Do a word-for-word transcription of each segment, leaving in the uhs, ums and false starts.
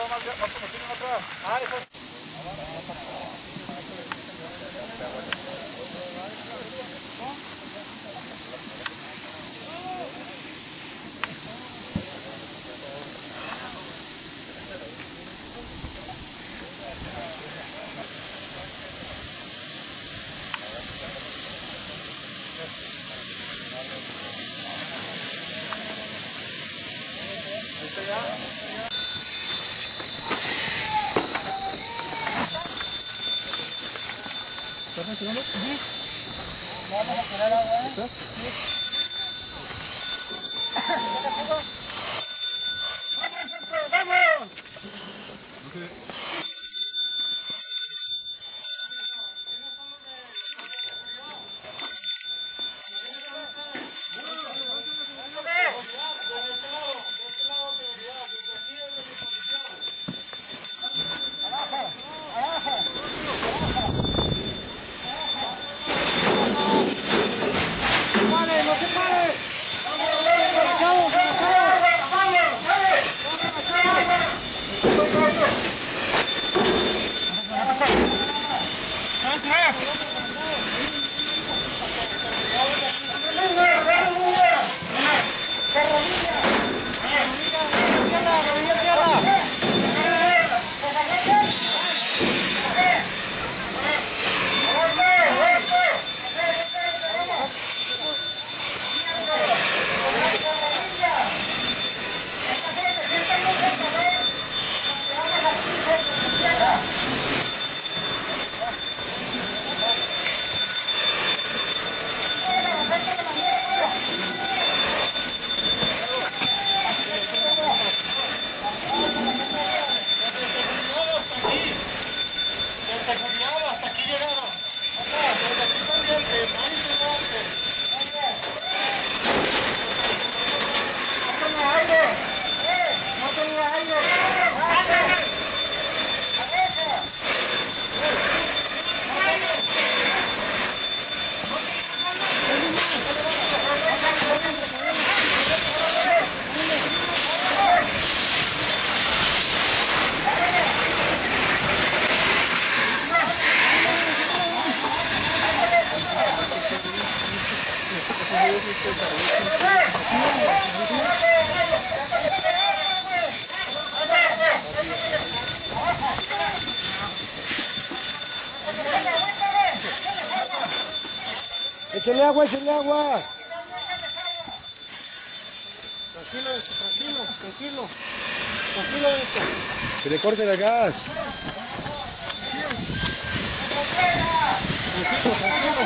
Vamos a tirar agua, ¿eh? ¡Vamos! Échale agua, échale agua. Tranquilo, tranquilo, tranquilo. Tranquilo, esto. Que le corte el gas. Tranquilo, tranquilo.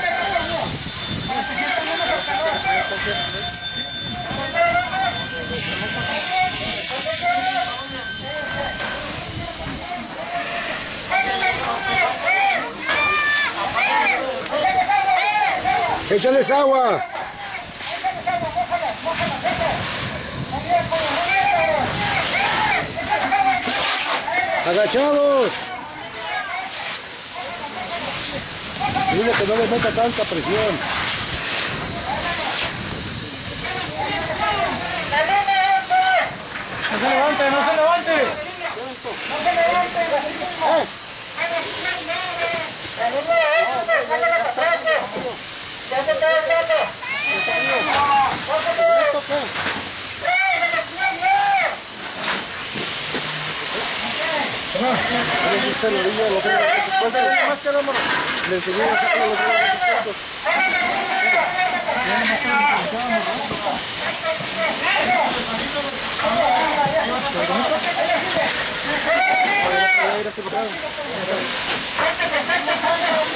Échales agua. Agachados. Dile que no le meta tanta presión. No se levante, no se levante. No se levante, eh. La luna es, la luna es, ya se está doblando. ¿Esto qué? Le enseñé a hacer los puntos.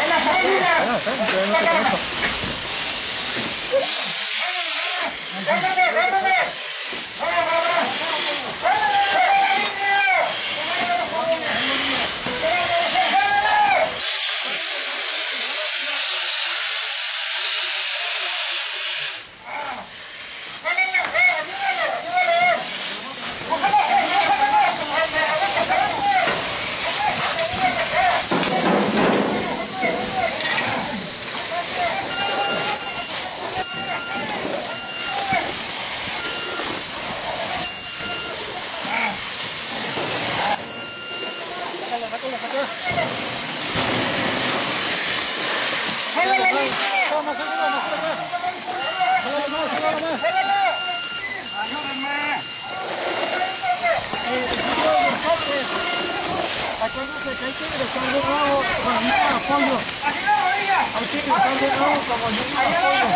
¡En la salida! ¡Vámonos, vámonos! ¡Vámonos, vámonos! Acuérdense que hay que ingresar de nuevo con el mismo apoyo. Hay que ingresar de nuevo como el mismo apoyo. Esto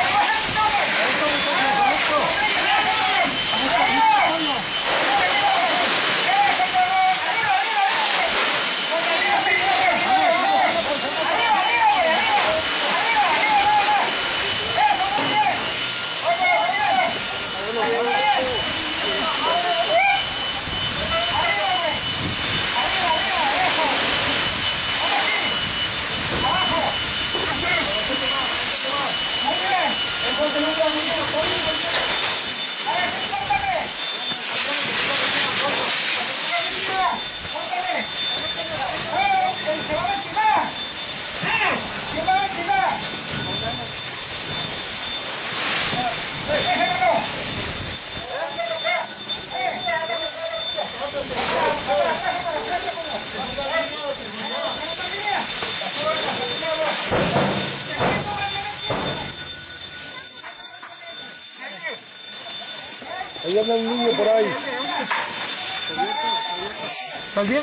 es un correcto. Esto es un apoyo. Ahí anda un niño por ahí. ¿Estás bien?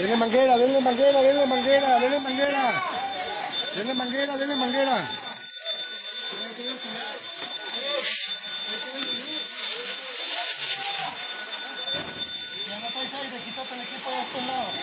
Denle manguera, denle manguera, denle manguera, denle manguera. Denle manguera, denle manguera. Ya no traes aire, quítate el equipo de estos lados.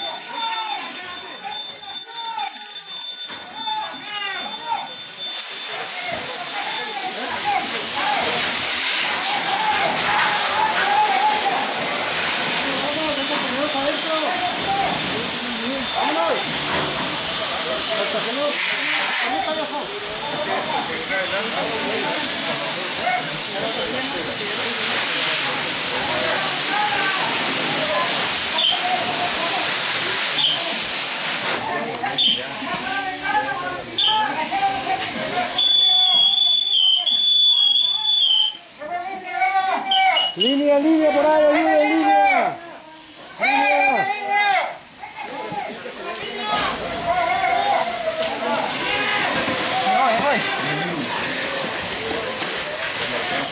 Línea, línea por ahí, línea, línea.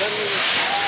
Gracias.